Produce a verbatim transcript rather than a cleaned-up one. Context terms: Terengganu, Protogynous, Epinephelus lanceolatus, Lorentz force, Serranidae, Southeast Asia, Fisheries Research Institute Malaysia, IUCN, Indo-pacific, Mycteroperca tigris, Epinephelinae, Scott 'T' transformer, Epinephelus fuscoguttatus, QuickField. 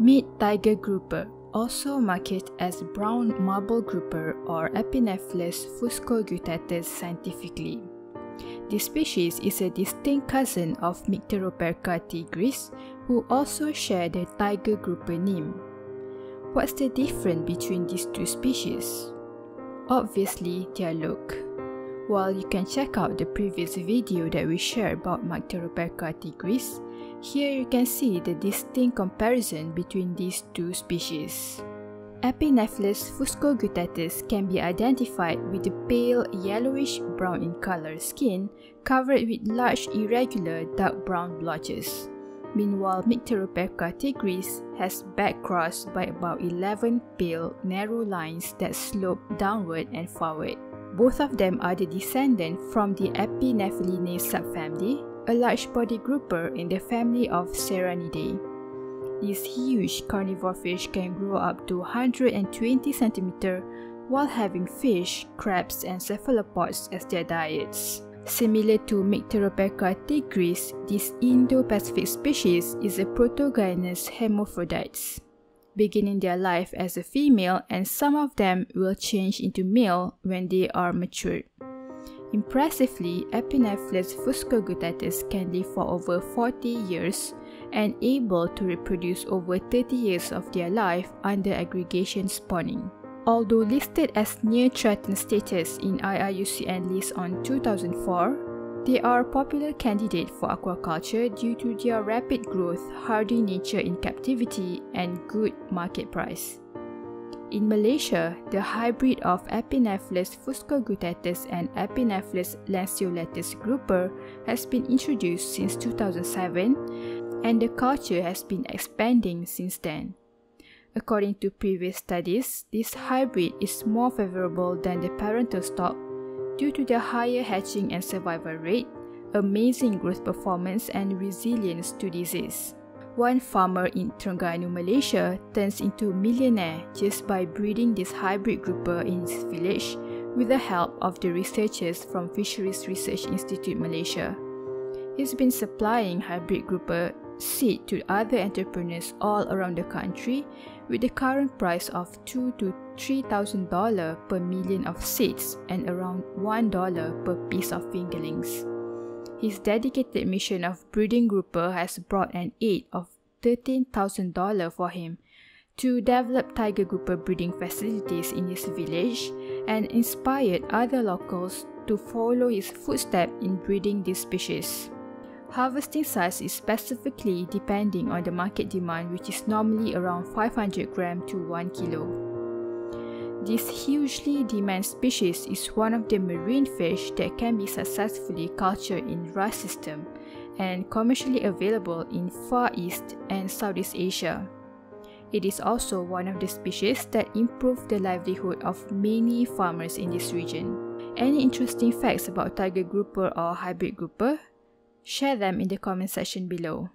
Mid tiger grouper, also marketed as brown marble grouper or Epinephelus fuscoguttatus scientifically. This species is a distinct cousin of Mycteroperca tigris, who also share the tiger grouper name. What's the difference between these two species? Obviously, their look. While you can check out the previous video that we shared about Mycteroperca tigris, here you can see the distinct comparison between these two species. Epinephelus fuscoguttatus can be identified with a pale yellowish-brown in color skin covered with large irregular dark brown blotches. Meanwhile, Mycteroperca tigris has back crossed by about eleven pale, narrow lines that slope downward and forward. Both of them are the descendant from the Epinephelinae subfamily, a large-body grouper in the family of Serranidae. These huge carnivore fish can grow up to one hundred twenty centimeters while having fish, crabs and cephalopods as their diets. Similar to Mycteroperca tigris, this Indo-Pacific species is a protogynous hermaphrodite, beginning their life as a female, and some of them will change into male when they are mature. Impressively, Epinephelus fuscoguttatus can live for over forty years and able to reproduce over thirty years of their life under aggregation spawning. Although listed as near-threatened status in I U C N list on two thousand four, they are a popular candidate for aquaculture due to their rapid growth, hardy nature in captivity, and good market price. In Malaysia, the hybrid of Epinephelus fuscoguttatus and Epinephelus lanceolatus grouper has been introduced since two thousand seven, and the culture has been expanding since then. According to previous studies, this hybrid is more favorable than the parental stock due to the higher hatching and survival rate, amazing growth performance, and resilience to disease. One farmer in Terengganu, Malaysia turns into a millionaire just by breeding this hybrid grouper in his village with the help of the researchers from Fisheries Research Institute Malaysia. He's been supplying hybrid grouper seed to other entrepreneurs all around the country with the current price of two thousand to three thousand dollars per million of seeds and around one dollar per piece of fingerlings. His dedicated mission of breeding grouper has brought an aid of thirteen thousand dollars for him to develop tiger grouper breeding facilities in his village and inspired other locals to follow his footsteps in breeding this species. Harvesting size is specifically depending on the market demand, which is normally around five hundred grams to one kilogram. This hugely demanded species is one of the marine fish that can be successfully cultured in rice system and commercially available in Far East and Southeast Asia. It is also one of the species that improve the livelihood of many farmers in this region. Any interesting facts about tiger grouper or hybrid grouper? Share them in the comment section below.